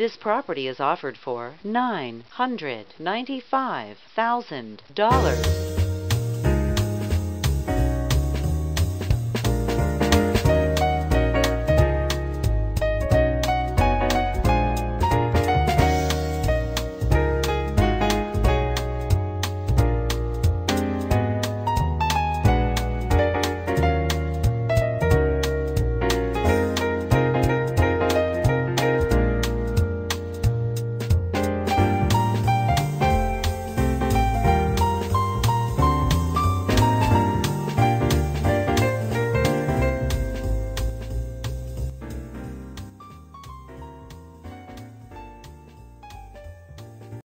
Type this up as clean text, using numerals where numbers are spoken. This property is offered for $995,000.